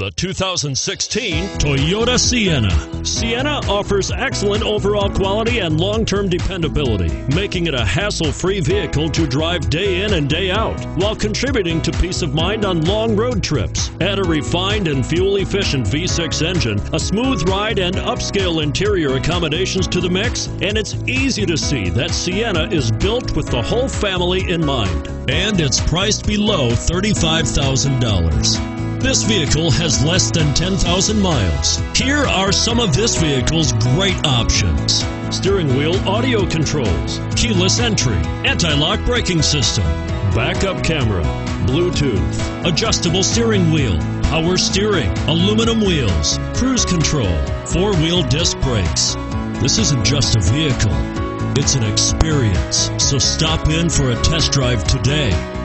the 2016 Toyota Sienna. Sienna offers excellent overall quality and long-term dependability, making it a hassle-free vehicle to drive day in and day out, while contributing to peace of mind on long road trips. Add a refined and fuel-efficient V6 engine, a smooth ride, and upscale interior accommodations to the mix, and it's easy to see that Sienna is built with the whole family in mind. And it's priced below $35,000. This vehicle has less than 10,000 miles. Here are some of this vehicle's great options: steering wheel audio controls, keyless entry, anti-lock braking system, backup camera, Bluetooth, adjustable steering wheel, power steering, aluminum wheels, cruise control, four-wheel disc brakes. This isn't just a vehicle, it's an experience. So stop in for a test drive today.